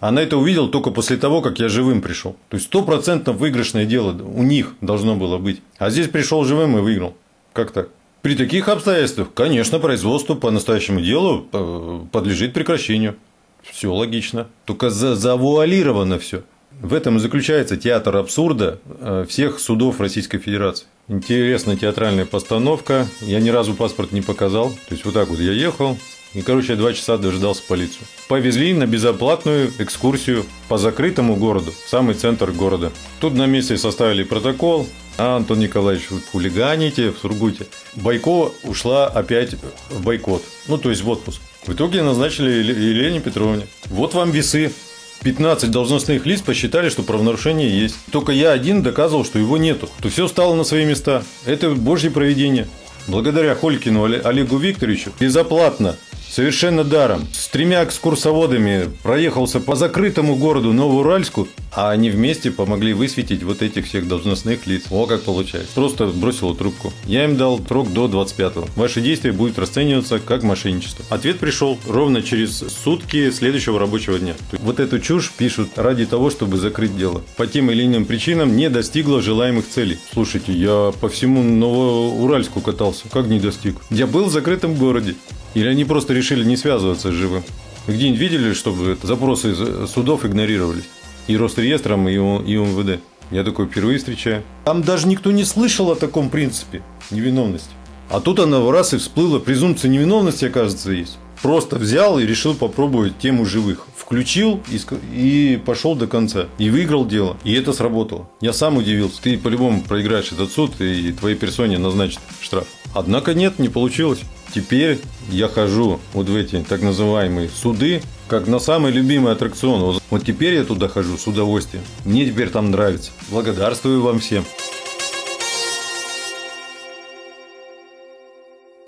Она это увидела только после того, как я живым пришел. То есть, 100% выигрышное дело у них должно было быть. А здесь пришел живым и выиграл. Как так? При таких обстоятельствах, конечно, производство по настоящему делу подлежит прекращению. Все логично. Только завуалировано все. В этом и заключается театр абсурда всех судов Российской Федерации. Интересная театральная постановка. Я ни разу паспорт не показал. То есть, вот так вот я ехал. И, короче, я 2 часа дождался полицию. Повезли на безоплатную экскурсию по закрытому городу, самый центр города. Тут на месте составили протокол. А, Антон Николаевич, вы хулиганите в Сургуте. Байко ушла опять в бойкот. Ну, то есть в отпуск. В итоге назначили Елене Петровне. Вот вам весы. 15 должностных лиц посчитали, что правонарушение есть. Только я один доказывал, что его нету. То все стало на свои места. Это божье провидение. Благодаря Холькину Олегу Викторовичу безоплатно, совершенно даром, с 3 экскурсоводами проехался по закрытому городу Новоуральску, а они вместе помогли высветить вот этих всех должностных лиц. О, как получается. Просто бросил трубку. Я им дал срок до 25-го. Ваши действия будут расцениваться как мошенничество. Ответ пришел ровно через сутки следующего рабочего дня. Вот эту чушь пишут ради того, чтобы закрыть дело. По тем или иным причинам не достигло желаемых целей. Слушайте, я по всему Новоуральску катался. Как не достиг? Я был в закрытом городе. Или они просто решили не связываться с живым? Вы где-нибудь видели, чтобы запросы из судов игнорировались? И Росреестром, и ОМВД. Я такой впервые встречаю. Там даже никто не слышал о таком принципе невиновности. А тут она в раз и всплыла. Презумпция невиновности, оказывается, есть. Просто взял и решил попробовать тему живых. Включил и пошел до конца. И выиграл дело. И это сработало. Я сам удивился. Ты по-любому проиграешь этот суд, и твоей персоне назначат штраф. Однако нет, не получилось. Теперь я хожу вот в эти так называемые суды, как на самый любимый аттракцион. Вот теперь я туда хожу с удовольствием. Мне теперь там нравится. Благодарствую вам всем.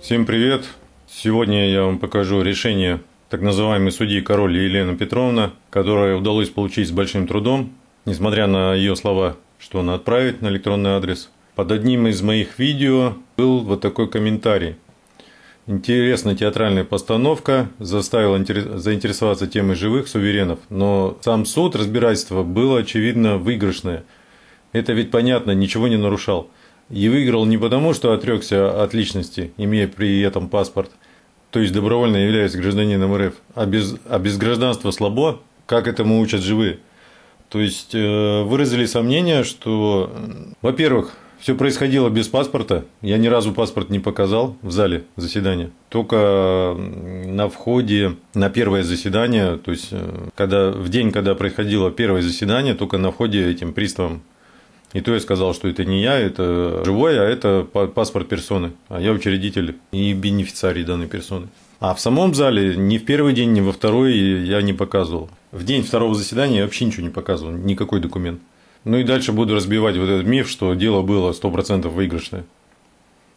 Всем привет. Сегодня я вам покажу решение так называемой судьи Король Елена Петровна, которое удалось получить с большим трудом, несмотря на ее слова, что она отправит на электронный адрес. Под одним из моих видео был вот такой комментарий. Интересная театральная постановка заставила заинтересоваться темой живых суверенов, но сам суд разбирательства было очевидно выигрышное. Это ведь понятно, ничего не нарушал. И выиграл не потому, что отрекся от личности, имея при этом паспорт, то есть добровольно являясь гражданином РФ, а без гражданства слабо, как этому учат живые. То есть выразили сомнение, что, во-первых, все происходило без паспорта. Я ни разу паспорт не показал в зале заседания. Только на входе на первое заседание, то есть в день, когда происходило первое заседание, только на входе этим приставом. И то я сказал, что это не я, это живой, а это паспорт персоны. А я учредитель и бенефициарий данной персоны. А в самом зале ни в первый день, ни во второй я не показывал. В день второго заседания я вообще ничего не показывал, никакой документ. Ну и дальше буду разбивать вот этот миф, что дело было 100% выигрышное.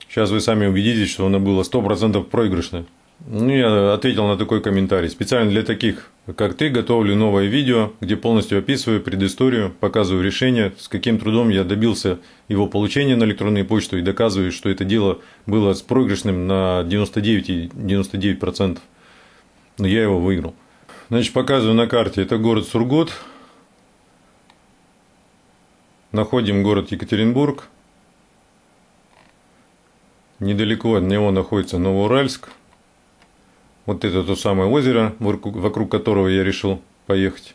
Сейчас вы сами убедитесь, что оно было 100% проигрышное. Ну, я ответил на такой комментарий. Специально для таких, как ты, готовлю новое видео, где полностью описываю предысторию, показываю решение, с каким трудом я добился его получения на электронную почту и доказываю, что это дело было с проигрышным на 99,99%. Но я его выиграл. Значит, показываю на карте. Это город Сургут. Находим город Екатеринбург. Недалеко от него находится Новоуральск. Вот это то самое озеро, вокруг которого я решил поехать.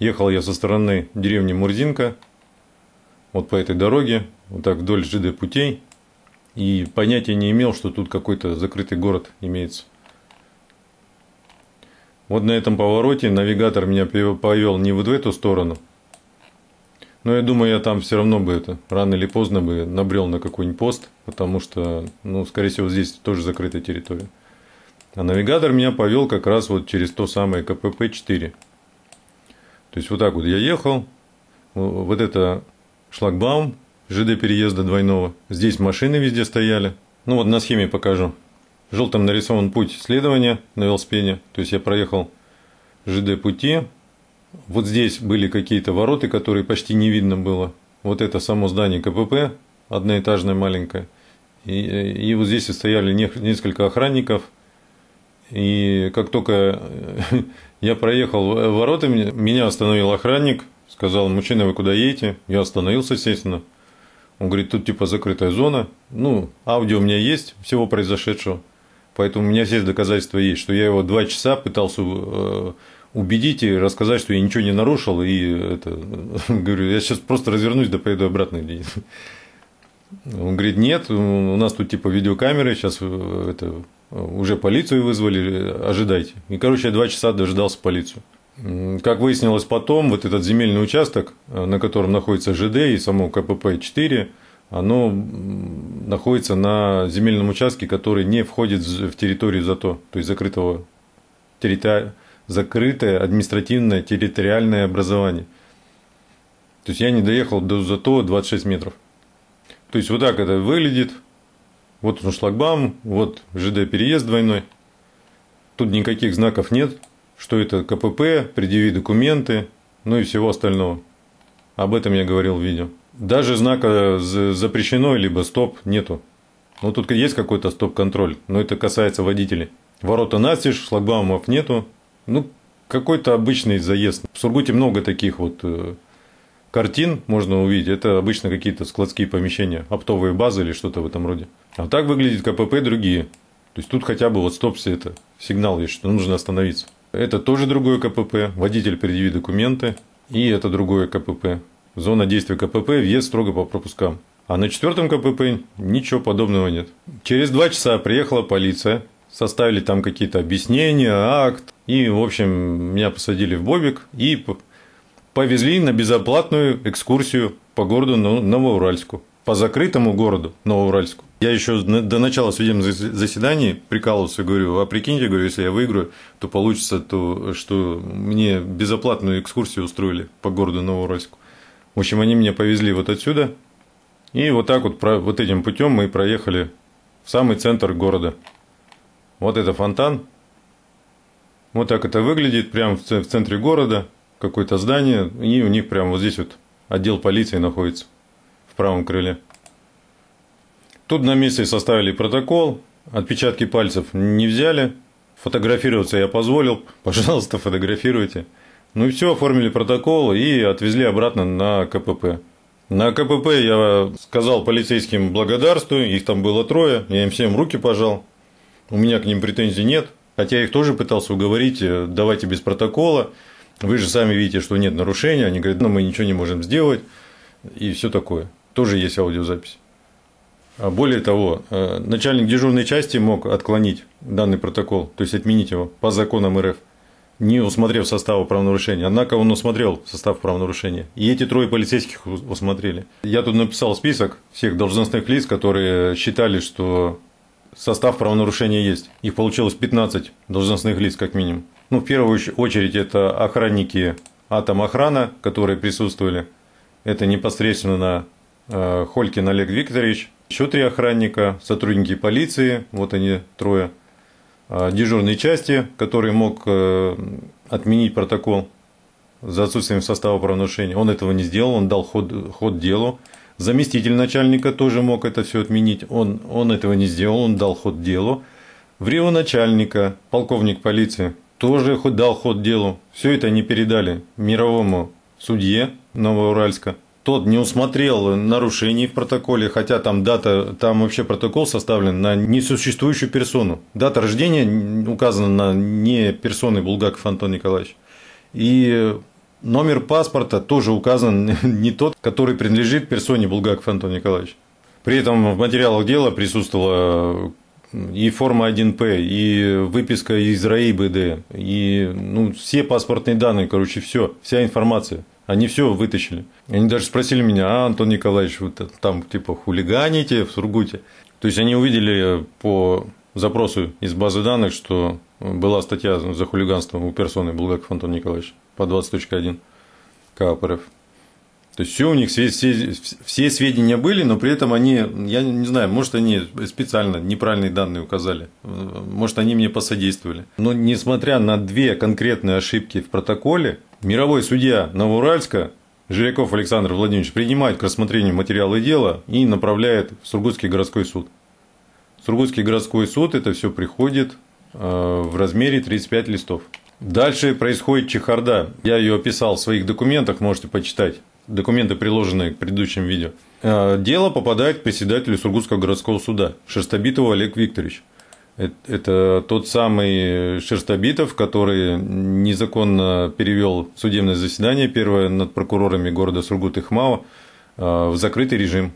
Ехал я со стороны деревни Мурзинка. Вот по этой дороге, вот так вдоль ЖД путей. И понятия не имел, что тут какой-то закрытый город имеется. Вот на этом повороте навигатор меня повел не вот в эту сторону. Но я думаю, я там все равно бы рано или поздно бы набрел на какой-нибудь пост, потому что, ну, скорее всего, здесь тоже закрытая территория. А навигатор меня повел как раз вот через то самое КПП-4. То есть вот так вот я ехал. Вот это шлагбаум ЖД переезда двойного. Здесь машины везде стояли. Ну вот на схеме покажу. Желтым нарисован путь следования на велосипеде. То есть я проехал ЖД пути. Вот здесь были какие-то вороты, которые почти не видно было. Вот это само здание КПП, одноэтажное маленькое. И вот здесь стояли несколько охранников. И как только я проехал ворота, меня остановил охранник, сказал: мужчина, вы куда едете? Я остановился, естественно. Он говорит: тут типа закрытая зона, ну, аудио у меня есть всего произошедшего, поэтому у меня все доказательства есть, что я его 2 часа пытался убедить и рассказать, что я ничего не нарушил, и это, говорю, я сейчас просто развернусь, да поеду обратно. Он говорит: нет, у нас тут типа видеокамеры, сейчас это, уже полицию вызвали, ожидайте. И, короче, я 2 часа дожидался полицию. Как выяснилось потом, вот этот земельный участок, на котором находится ЖД и само КПП-4, оно находится на земельном участке, который не входит в территорию ЗАТО, то есть закрытое административное территориальное образование. То есть я не доехал до ЗАТО 26 метров. То есть вот так это выглядит. Вот он шлагбаум, вот ЖД переезд двойной. Тут никаких знаков нет, что это КПП, предъяви документы, ну и всего остального. Об этом я говорил в видео. Даже знака «запрещено» либо «стоп» нету. Ну тут есть какой-то стоп-контроль, но это касается водителей. Ворота настежь, шлагбаумов нету. Ну, какой-то обычный заезд. В Сургуте много таких вот картин можно увидеть. Это обычно какие-то складские помещения, оптовые базы или что-то в этом роде. А так выглядит КПП другие. То есть тут хотя бы вот стоп, это сигнал есть, что нужно остановиться. Это тоже другое КПП. Водитель, предъяви документы. И это другое КПП. Зона действия КПП, въезд строго по пропускам. А на 4-м КПП ничего подобного нет. Через 2 часа приехала полиция. Составили там какие-то объяснения, акт. И, в общем, меня посадили в бобик. И повезли на безоплатную экскурсию по городу Новоуральску. По закрытому городу Новоуральску. Я еще до начала судебного заседания прикалывался, говорю: а прикиньте, говорю, если я выиграю, то получится то, что мне безоплатную экскурсию устроили по городу Новоуральску. В общем, они меня повезли вот отсюда, и вот так вот, вот этим путем мы проехали в самый центр города. Вот это фонтан. Вот так это выглядит, прямо в центре города, какое-то здание, и у них прямо вот здесь вот отдел полиции находится в правом крыле. Тут на месте составили протокол, отпечатки пальцев не взяли, фотографироваться я позволил, пожалуйста, фотографируйте. Ну и все, оформили протокол и отвезли обратно на КПП. На КПП я сказал полицейским благодарствую, их там было 3, я им всем руки пожал, у меня к ним претензий нет, хотя я их тоже пытался уговорить: давайте без протокола, вы же сами видите, что нет нарушения, они говорят: ну мы ничего не можем сделать и все такое, тоже есть аудиозапись. Более того, начальник дежурной части мог отклонить данный протокол, то есть отменить его по законам РФ, не усмотрев состава правонарушения. Однако он усмотрел состав правонарушения. И эти 3 полицейских усмотрели. Я тут написал список всех должностных лиц, которые считали, что состав правонарушения есть. Их получилось 15 должностных лиц как минимум. Ну, в первую очередь это охранники Атомохрана, которые присутствовали. Это непосредственно Холькин Олег Викторович. Еще 3 охранника, сотрудники полиции, вот они 3, дежурной части, который мог отменить протокол за отсутствием состава правонарушения. Он этого не сделал, он дал ход делу. Заместитель начальника тоже мог это все отменить, он этого не сделал, он дал ход делу. Врио начальника, полковник полиции, тоже дал ход делу. Все это они передали мировому судье Новоуральска. Тот не усмотрел нарушений в протоколе, хотя там дата, там вообще протокол составлен на несуществующую персону. Дата рождения указана на не персоны Булгаков Антон Николаевич. И номер паспорта тоже указан не тот, который принадлежит персоне Булгаков Антон Николаевич. При этом в материалах дела присутствовала и форма 1П, и выписка из РАИБД, и ну, все паспортные данные, короче, все, вся информация. Они все вытащили. Они даже спросили меня: а, Антон Николаевич, вы там типа хулиганите в Сургуте? То есть они увидели по запросу из базы данных, что была статья за хулиганство у персоны Булгаков Антон Николаевич по 20.1 КАПРФ. То есть все у них, все сведения были, но при этом они, я не знаю, может они специально неправильные данные указали, может они мне посодействовали. Но несмотря на 2 конкретные ошибки в протоколе, мировой судья Новоуральска Жиряков Александр Владимирович принимает к рассмотрению материалы дела и направляет в Сургутский городской суд. Сургутский городской суд это все приходит, в размере 35 листов. Дальше происходит чехарда. Я ее описал в своих документах, можете почитать. Документы приложены к предыдущим видео. Дело попадает к председателю Сургутского городского суда Шерстобитову Олег Викторович. Это тот самый Шерстобитов, который незаконно перевел судебное заседание первое над прокурорами города Сургут и ХМАО в закрытый режим.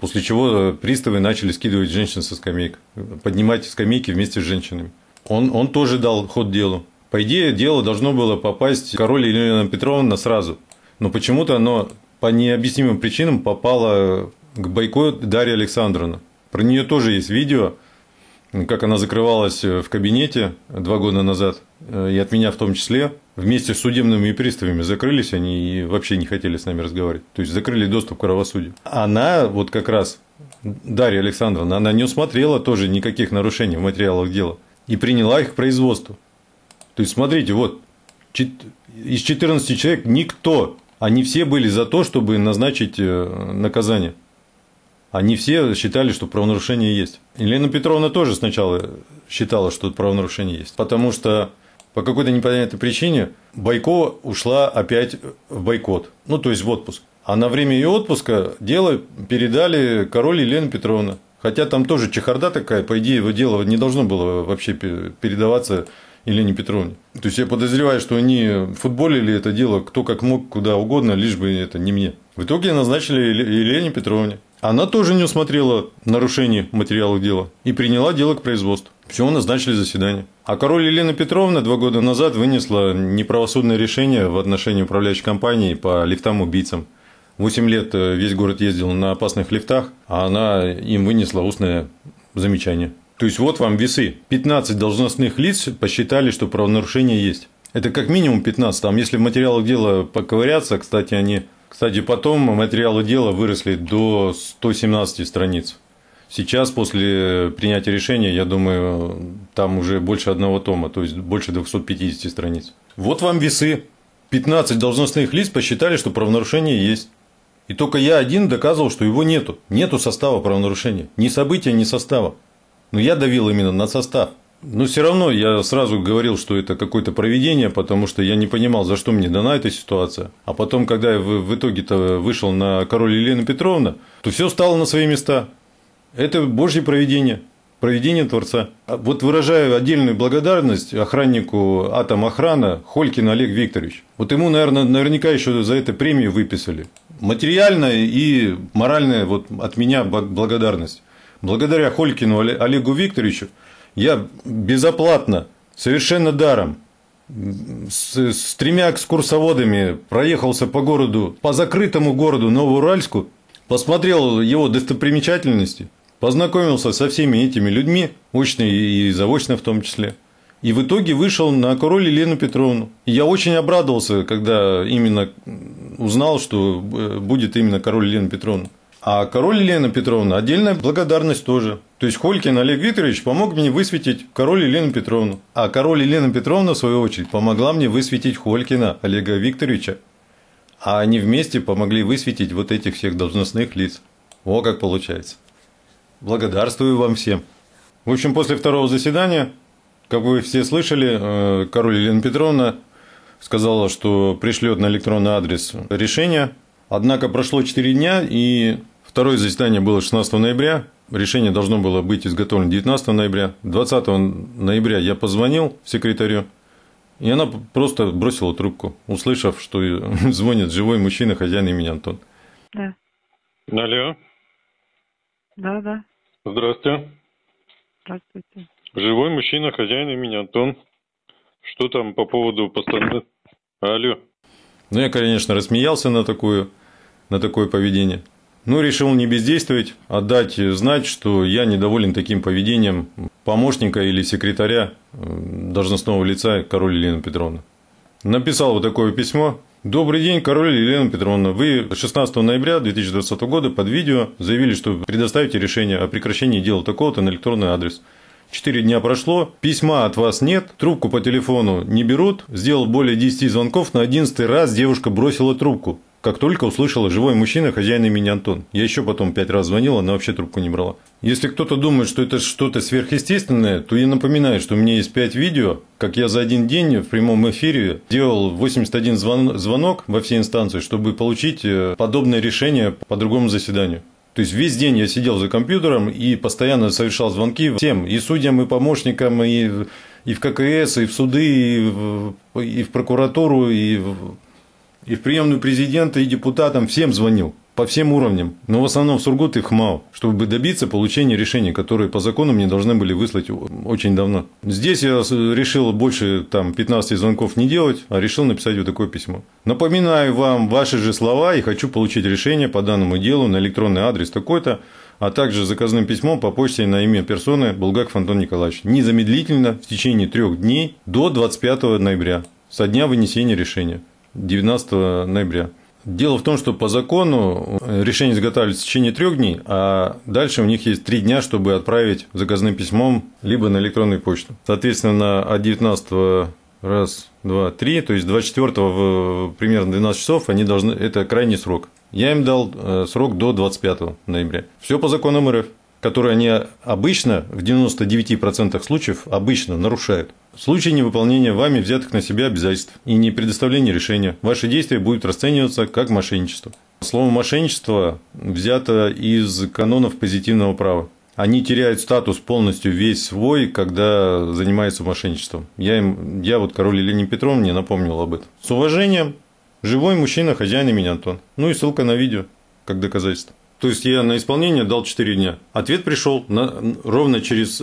После чего приставы начали скидывать женщин со скамейки, поднимать скамейки вместе с женщинами. Он тоже дал ход делу. По идее, дело должно было попасть к королю Елене Петровне сразу. Но почему-то оно по необъяснимым причинам попало к Байко Дарье Александровне. Про нее тоже есть видео, как она закрывалась в кабинете 2 года назад, и от меня в том числе. Вместе с судебными приставами закрылись они и вообще не хотели с нами разговаривать. То есть закрыли доступ к правосудию. Она вот как раз, Дарья Александровна, она не усмотрела тоже никаких нарушений в материалах дела и приняла их к производству. То есть смотрите, вот из 14 человек никто... Они все были за то, чтобы назначить наказание. Они все считали, что правонарушение есть. Елена Петровна тоже сначала считала, что правонарушение есть. Потому что по какой-то непонятной причине Байко ушла опять в бойкот. Ну, то есть в отпуск. А на время ее отпуска дело передали королю Елене Петровне. Хотя там тоже чехарда такая. По идее, его дело не должно было вообще передаваться Елене Петровне. То есть я подозреваю, что они футболили это дело кто как мог, куда угодно, лишь бы это не мне. В итоге назначили Елене Петровне. Она тоже не усмотрела нарушений материалов дела и приняла дело к производству. Все, назначили заседание. А король Елена Петровна 2 года назад вынесла неправосудное решение в отношении управляющей компании по лифтам-убийцам. 8 лет весь город ездил на опасных лифтах, а она им вынесла устное замечание. То есть вот вам весы. 15 должностных лиц посчитали, что правонарушение есть. Это как минимум 15. Там, если в материалах дела поковыряться, кстати, потом материалы дела выросли до 117 страниц. Сейчас, после принятия решения, я думаю, там уже больше 1 тома, то есть больше 250 страниц. Вот вам весы. 15 должностных лиц посчитали, что правонарушение есть. И только я один доказывал, что его нету. Нету состава правонарушения. Ни события, ни состава. Но я давил именно на состав. Но все равно я сразу говорил, что это какое-то провидение, потому что я не понимал, за что мне дана эта ситуация. А потом, когда я в итоге-то вышел на король Елену Петровну, то все стало на свои места. Это Божье провидение. Провидение Творца. Вот выражаю отдельную благодарность охраннику атомохрана Холькину Олег Викторович. Вот ему, наверное, наверняка еще за это премию выписали. Материальная и моральная вот от меня благодарность. Благодаря Холькину Олегу Викторовичу я безоплатно, совершенно даром, с 3 экскурсоводами проехался по городу, по закрытому городу Новоуральску, посмотрел его достопримечательности, познакомился со всеми этими людьми, очно и заочно в том числе. И в итоге вышел на король Елену Петровну. И я очень обрадовался, когда именно узнал, что будет именно король Елена Петровна. А король Елена Петровна отдельная благодарность тоже. То есть Холькин Олег Викторович помог мне высветить король Елену Петровну. А король Елена Петровна, в свою очередь, помогла мне высветить Холькина Олега Викторовича. А они вместе помогли высветить вот этих всех должностных лиц. О, как получается. Благодарствую вам всем. В общем, после 2-го заседания, как вы все слышали, король Елена Петровна сказала, что пришлет на электронный адрес решение. Однако прошло 4 дня, и... Второе заседание было 16 ноября, решение должно было быть изготовлено 19 ноября. 20 ноября я позвонил секретарю, и она просто бросила трубку, услышав, что звонит живой мужчина, хозяин имени Антон. Да. Алло. Да, да. Здравствуйте. Здравствуйте. Живой мужчина, хозяин имени Антон. Что там по поводу постановления? Алло. Ну, я, конечно, рассмеялся на такое поведение. Ну, решил не бездействовать, отдать знать, что я недоволен таким поведением помощника или секретаря должностного лица король Елена Петровна. Написал вот такое письмо. «Добрый день, король Елена Петровна. Вы 16 ноября 2020 года под видео заявили, что предоставите решение о прекращении дела такого-то на электронный адрес. 4 дня прошло, письма от вас нет, трубку по телефону не берут. Сделал более 10 звонков, на 11-й раз девушка бросила трубку. как только услышала: живой мужчина, хозяин имени Антон. Я еще потом 5 раз звонила, она вообще трубку не брала. Если кто-то думает, что это что-то сверхъестественное, то я напоминаю, что у меня есть 5 видео, как я за один день в прямом эфире делал 81 звонок во все инстанции, чтобы получить подобное решение по другому заседанию. То есть весь день я сидел за компьютером и постоянно совершал звонки всем, и судьям, и помощникам, и в ККС, и в суды, и в прокуратуру, и в приемную президента, и депутатам, всем звонил, по всем уровням, но в основном в Сургут и в ХМАО, чтобы добиться получения решений, которые по закону мне должны были выслать очень давно. Здесь я решил больше там 15 звонков не делать, а решил написать вот такое письмо. Напоминаю вам ваши же слова и хочу получить решение по данному делу на электронный адрес такой-то, а также заказным письмом по почте на имя персоны Булгаков Антон Николаевич. Незамедлительно в течение 3 дней до 25 ноября, со дня вынесения решения, 19 ноября. Дело в том, что по закону решение изготавливается в течение 3 дней, а дальше у них есть 3 дня, чтобы отправить заказным письмом либо на электронную почту. Соответственно, от 19 раз, 2, 3, то есть 24 в примерно 12 часов они должны, это крайний срок. Я им дал срок до 25 ноября. Все по законам РФ, которые они обычно, в 99% случаев, обычно нарушают. В случае невыполнения вами взятых на себя обязательств и не предоставления решения, ваши действия будут расцениваться как мошенничество. Слово «мошенничество» взято из канонов позитивного права. Они теряют статус полностью весь свой, когда занимаются мошенничеством. Я вот Король Елене Петровне напомнил об этом. С уважением, живой мужчина, хозяин имени Антон. Ну и ссылка на видео, как доказательство. То есть я на исполнение дал 4 дня. Ответ пришел ровно через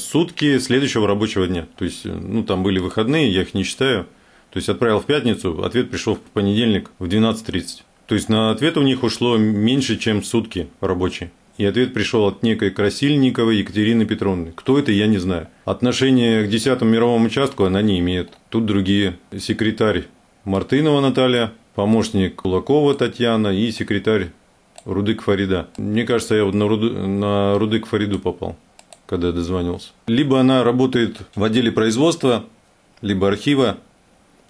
сутки следующего рабочего дня. То есть, ну, там были выходные, я их не считаю. То есть отправил в пятницу, ответ пришел в понедельник в 12:30. То есть на ответ у них ушло меньше, чем сутки рабочие. И ответ пришел от некой Красильниковой Екатерины Петровны. Кто это, я не знаю. Отношение к 10-му мировому участку она не имеет. Тут другие. Секретарь Мартынова Наталья, помощник Кулакова Татьяна и секретарь Рудык Фарида. Мне кажется, я вот на Рудык Фариду попал, когда я дозвонился. Либо она работает в отделе производства, либо архива,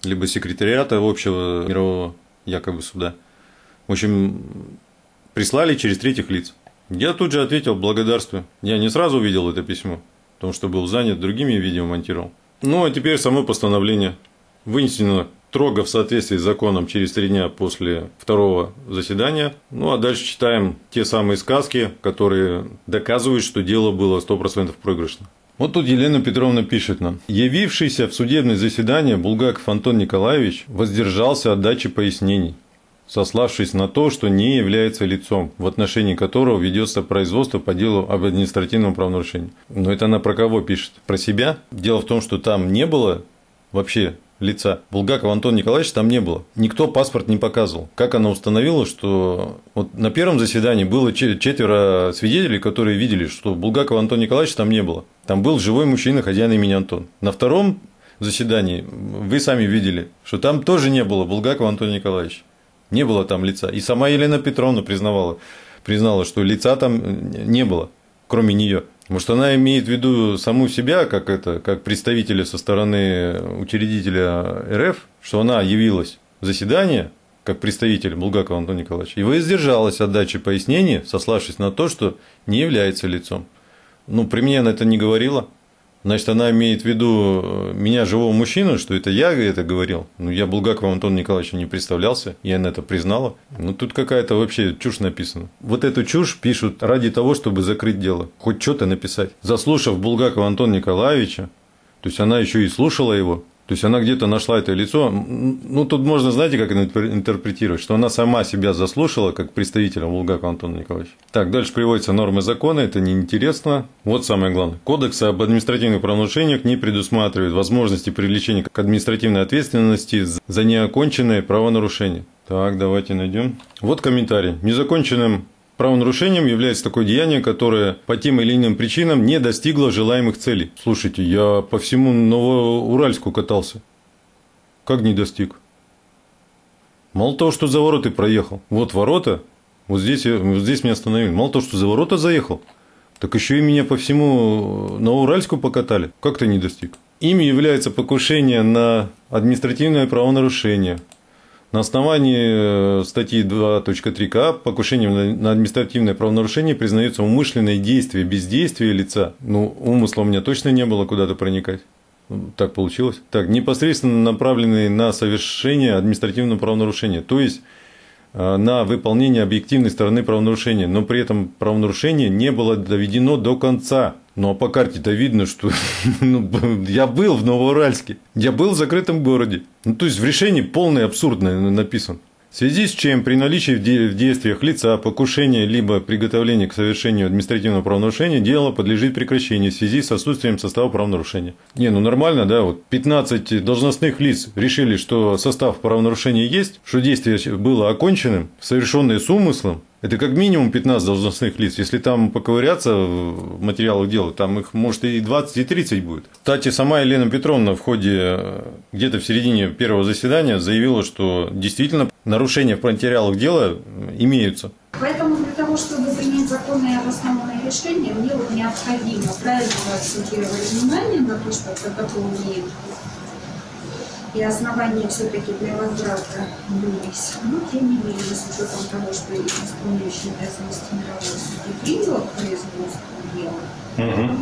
либо секретариата общего мирового якобы суда. В общем, прислали через третьих лиц. Я тут же ответил: благодарствую. Я не сразу увидел это письмо, потому что был занят другими, видео монтировал. Ну, а теперь само постановление. Вынесено строго в соответствии с законом через 3 дня после 2-го заседания. Ну а дальше читаем те самые сказки, которые доказывают, что дело было 100% проигрышно. Вот тут Елена Петровна пишет нам. Явившийся в судебное заседание Булгаков Антон Николаевич воздержался от дачи пояснений, сославшись на то, что не является лицом, в отношении которого ведется производство по делу об административном правонарушении. Но это она про кого пишет? Про себя? Дело в том, что там не было вообще лица. Булгакова Антона Николаевича там не было. Никто паспорт не показывал. Как она установила, что... Вот на первом заседании было 4 свидетелей, которые видели, что Булгакова Антона Николаевича там не было. Там был живой мужчина, хозяин имени Антон. На 2-м заседании вы сами видели, что там тоже не было Булгакова Антона Николаевича. Не было там лица. И сама Елена Петровна признала, что лица там не было, кроме нее. Может, она имеет в виду саму себя, как представителя со стороны учредителя РФ, что она явилась в заседание, как представитель Булгакова Антона Николаевича, и воздержалась от дачи пояснений, сославшись на то, что не является лицом. Ну, при мне она это не говорила. Значит, она имеет в виду меня, живого мужчину, что это я это говорил. Ну, я Булгаковым Антоном Николаевичем не представлялся, и она это признала. Ну, тут какая-то вообще чушь написана. Вот эту чушь пишут ради того, чтобы закрыть дело, хоть что-то написать. Заслушав Булгакова Антона Николаевича, то есть она еще и слушала его, то есть она где-то нашла это лицо. Ну, тут можно, знаете, как интерпретировать, что она сама себя заслушала, как представителя Булгакова Антона Николаевича. Так, дальше приводятся нормы закона, это неинтересно. Вот самое главное. Кодекс об административных правонарушениях не предусматривает возможности привлечения к административной ответственности за неоконченное правонарушение. Так, давайте найдем. Вот комментарий. Незаконченным правонарушением является такое деяние, которое по тем или иным причинам не достигло желаемых целей. Слушайте, я по всему Новоуральску катался. Как не достиг? Мало того, что за ворота проехал. Вот ворота, вот здесь меня остановили. Мало того, что за ворота заехал, так еще и меня по всему Новоуральску покатали. Как ты не достиг? Им является покушение на административное правонарушение, На основании статьи 2.3 КАП покушением на административное правонарушение признается умышленное действие, бездействие лица. Ну, умысла у меня точно не было куда-то проникать. Так получилось. Так, непосредственно направленные на совершение административного правонарушения. То есть, на выполнение объективной стороны правонарушения. Но при этом правонарушение не было доведено до конца. Ну, а по карте-то видно, что я был в Новоуральске, я был в закрытом городе. Ну, то есть, в решении полный абсурд написан. В связи с чем при наличии в действиях лица покушения либо приготовления к совершению административного правонарушения дело подлежит прекращению в связи с отсутствием состава правонарушения. Не, ну нормально, да, вот 15 должностных лиц решили, что состав правонарушения есть, что действие было оконченным, совершенное с умыслом. Это как минимум 15 должностных лиц. Если там поковыряться в материалах дела, там их может и 20, и 30 будет. Кстати, сама Елена Петровна в ходе, где-то в середине первого заседания, заявила, что действительно нарушения в материалах дела имеются. Поэтому для того, чтобы принять законное и обоснованное решение, мне необходимо правильно акцентировать внимание на то, что протокол имеет. И основания все-таки для возврата имелись. Но тем не менее, с учетом того, что исполняющий обязанности мирового судьи принял производство дела,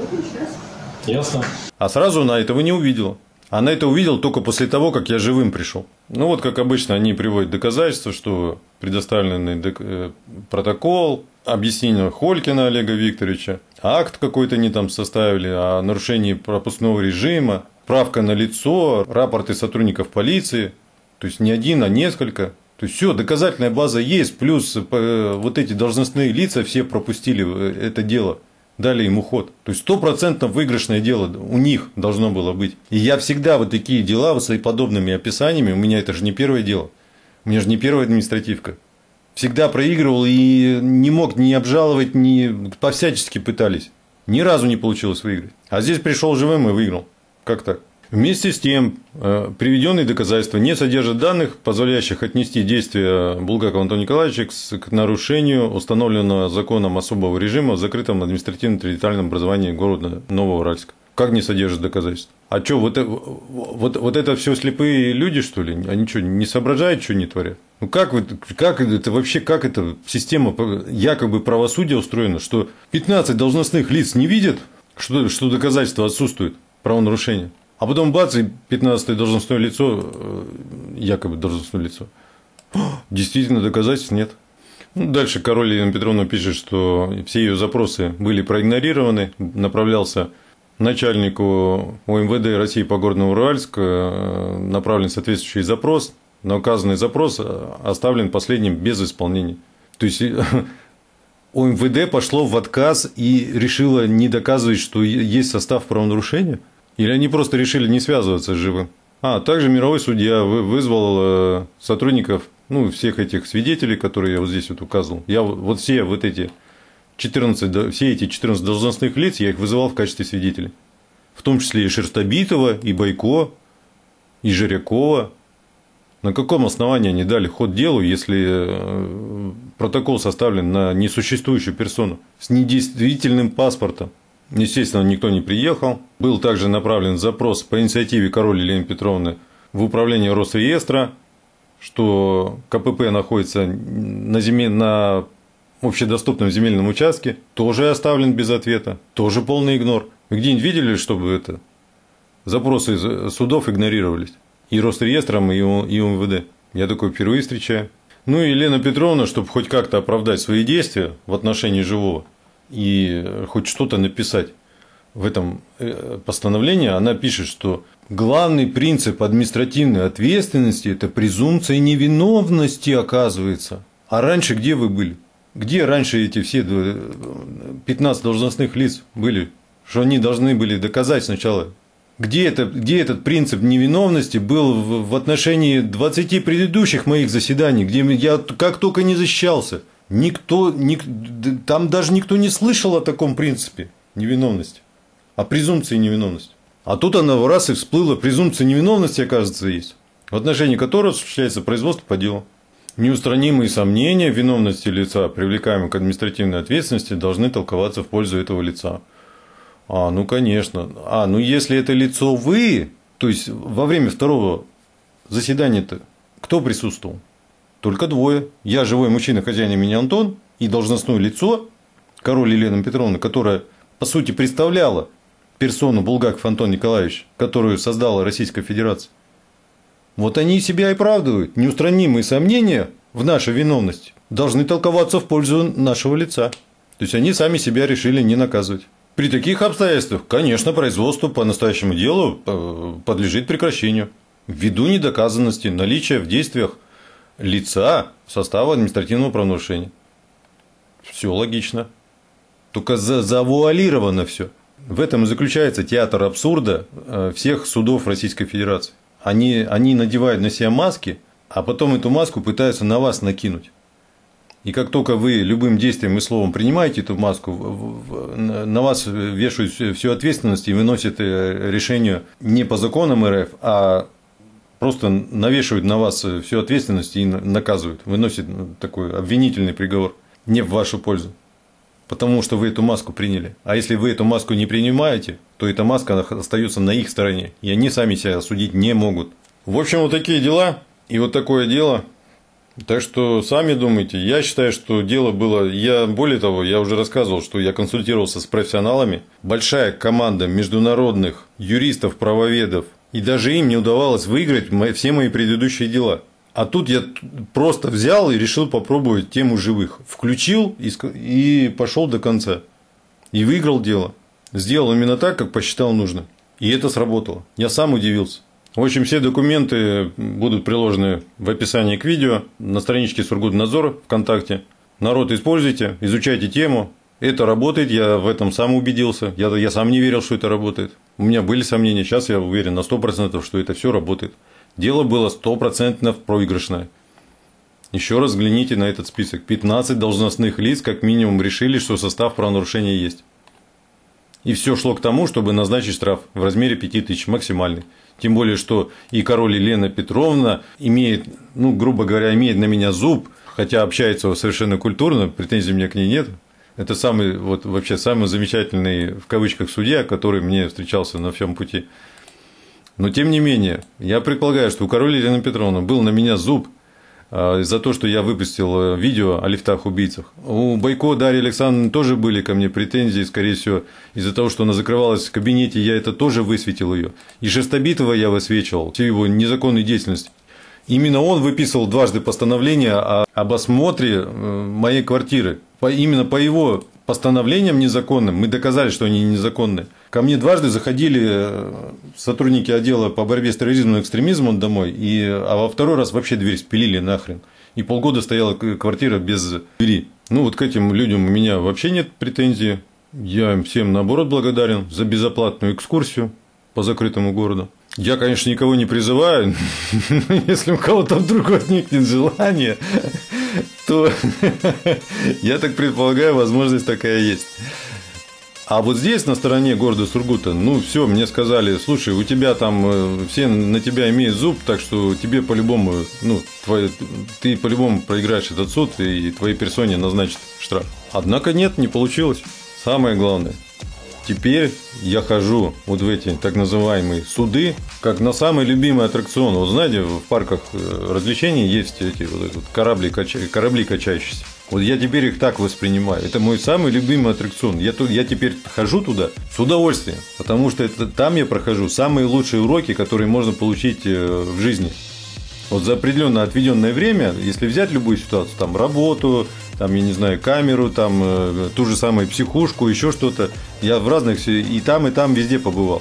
будем сейчас. Ясно. А сразу она этого не увидела. Она это увидела только после того, как я живым пришел. Ну вот, как обычно, они приводят доказательства, что предоставленный протокол, объяснение Холькина Олега Викторовича, акт какой-то они там составили о нарушении пропускного режима, справка на лицо, рапорты сотрудников полиции, то есть не один, а несколько. То есть все, доказательная база есть, плюс вот эти должностные лица все пропустили это дело, дали им уход. То есть 100% выигрышное дело у них должно было быть. И я всегда вот такие дела вот с подобными описаниями, у меня это же не первое дело, у меня же не первая административка. Всегда проигрывал и не мог ни обжаловать, ни по-всячески пытались. Ни разу не получилось выиграть. А здесь пришел живым и выиграл. Как так? Вместе с тем, приведенные доказательства не содержат данных, позволяющих отнести действия Булгакова Антона Николаевича к нарушению установленного законом особого режима в закрытом административно-территориальном образовании города Новоуральска. Как не содержат доказательств? А что, вот это все слепые люди, что ли? Они что, не соображают, что не творят? Ну как это вообще, как эта система якобы правосудия устроена, что 15 должностных лиц не видят, что доказательства отсутствуют? Правонарушение. А потом бац, и 15-е должностное лицо, якобы должностное лицо. Действительно, доказательств нет. Ну, дальше король Елена Петровна пишет, что все ее запросы были проигнорированы. Направлялся начальнику ОМВД России по городу Уральск, направлен соответствующий запрос, но указанный запрос оставлен последним без исполнения. То есть ОМВД пошло в отказ и решило не доказывать, что есть состав правонарушения? Или они просто решили не связываться с живым? А также мировой судья вызвал сотрудников, ну, всех этих свидетелей, которые я вот здесь вот указывал. Я вот все вот эти 14 должностных лиц, я их вызывал в качестве свидетелей. В том числе и Шерстобитова, и Байко, и Жирякова. На каком основании они дали ход делу, если протокол составлен на несуществующую персону с недействительным паспортом? Естественно, никто не приехал. Был также направлен запрос по инициативе короля Елены Петровны в управление Росреестра, что КПП находится на общедоступном земельном участке, тоже оставлен без ответа, тоже полный игнор. Вы где-нибудь видели, чтобы это запросы судов игнорировались? И Росреестром, и МВД. Я такой впервые встречаю. Ну и Елена Петровна, чтобы хоть как-то оправдать свои действия в отношении живого и хоть что-то написать в этом постановлении, она пишет, что главный принцип административной ответственности – это презумпция невиновности, оказывается. А раньше где вы были? Где раньше эти все 15 должностных лиц были? Что они должны были доказать сначала? Где этот принцип невиновности был в отношении 20 предыдущих моих заседаний, где я как только не защищался? Там даже никто не слышал о таком принципе невиновности, о презумпции невиновности. А тут она в раз и всплыла, презумпция невиновности, оказывается, есть, в отношении которого осуществляется производство по делу. Неустранимые сомнения в виновности лица, привлекаемого к административной ответственности, должны толковаться в пользу этого лица. А, ну конечно. А, ну если это лицо вы, то есть во время второго заседания-то Кто присутствовал? Только двое. Я, живой мужчина, хозяин имени Антон, и должностное лицо, король Елена Петровна, которая, по сути, представляла персону Булгаков Антон Николаевич, которую создала Российская Федерация. Вот они себя и оправдывают. Неустранимые сомнения в нашей виновности должны толковаться в пользу нашего лица. То есть они сами себя решили не наказывать. При таких обстоятельствах, конечно, производство по настоящему делу подлежит прекращению. Ввиду недоказанности наличия в действиях лица состава административного правонарушения. Все логично. Только завуалировано все. В этом и заключается театр абсурда всех судов Российской Федерации. Они надевают на себя маски, а потом эту маску пытаются на вас накинуть. И как только вы любым действием и словом принимаете эту маску, на вас вешают всю ответственность и выносят решение не по законам РФ, а просто навешивают на вас всю ответственность и наказывают, выносят такой обвинительный приговор не в вашу пользу, потому что вы эту маску приняли. А если вы эту маску не принимаете, то эта маска остается на их стороне, и они сами себя осудить не могут. В общем, вот такие дела и вот такое дело. Так что сами думайте. Я считаю, что дело было... Более того, я уже рассказывал, что я консультировался с профессионалами. Большая команда международных юристов, правоведов. И даже им не удавалось выиграть все мои предыдущие дела. А тут я просто взял и решил попробовать тему живых. Включил и пошел до конца. И выиграл дело. Сделал именно так, как посчитал нужно. И это сработало. Я сам удивился. В общем, все документы будут приложены в описании к видео, на страничке СургутНадзор ВКонтакте. Народ, используйте, изучайте тему. Это работает, я в этом сам убедился. Я сам не верил, что это работает. У меня были сомнения, сейчас я уверен на 100%, что это все работает. Дело было 100% проигрышное. Еще раз взгляните на этот список. 15 должностных лиц как минимум решили, что состав правонарушения есть. И все шло к тому, чтобы назначить штраф в размере 5000 максимальный. Тем более, что и король Елена Петровна имеет, ну, грубо говоря, имеет на меня зуб, хотя общается совершенно культурно, претензий у меня к ней нет. Это самый, вот, вообще самый замечательный, в кавычках, судья, который мне встречался на всем пути. Но, тем не менее, я предполагаю, что у короля Елены Петровны был на меня зуб за то, что я выпустил видео о лифтах-убийцах. У Байко Дарьи Александровны тоже были ко мне претензии, скорее всего, из-за того, что она закрывалась в кабинете, я это тоже высветил ее. И Шерстобитова я высвечивал, всю его незаконную деятельность. Именно он выписывал дважды постановление об осмотре моей квартиры. Именно по его постановлениям незаконным, мы доказали, что они незаконны. Ко мне дважды заходили сотрудники отдела по борьбе с терроризмом и экстремизмом домой, а во второй раз вообще дверь спилили нахрен. И полгода стояла квартира без двери. Ну вот к этим людям у меня вообще нет претензий. Я им всем наоборот благодарен за безоплатную экскурсию по закрытому городу. Я, конечно, никого не призываю, но если у кого-то вдруг возникнет желание, то, я так предполагаю, возможность такая есть. А вот здесь, на стороне города Сургута, ну все, мне сказали, слушай, у тебя там все на тебя имеют зуб, так что тебе по-любому, ну, ты по-любому проиграешь этот суд, и твоей персоне назначат штраф. Однако нет, не получилось. Самое главное. Теперь я хожу вот в эти так называемые суды, как на самый любимый аттракцион. Вот знаете, в парках развлечений есть эти вот корабли качающиеся. Вот я теперь их так воспринимаю. Это мой самый любимый аттракцион. Я теперь хожу туда с удовольствием, потому что там я прохожу самые лучшие уроки, которые можно получить в жизни. Вот за определенно отведенное время, если взять любую ситуацию, там работу, там, я не знаю, камеру, там ту же самую психушку, еще что-то, я в разных и там везде побывал.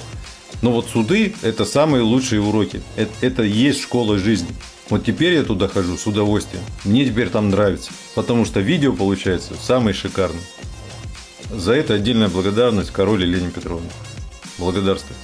Но вот суды – это самые лучшие уроки, это есть школа жизни. Вот теперь я туда хожу с удовольствием, мне теперь там нравится, потому что видео получается самое шикарное. За это отдельная благодарность королю Елене Петровне. Благодарствую.